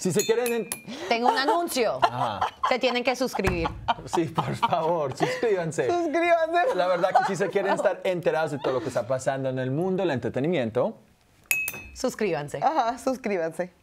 Si se quieren... Tengo un anuncio. Ajá. Se tienen que suscribir. Sí, por favor, suscríbanse. Suscríbanse. La verdad que si se quieren estar enterados de todo lo que está pasando en el mundo del entretenimiento... Suscríbanse. Ajá, suscríbanse.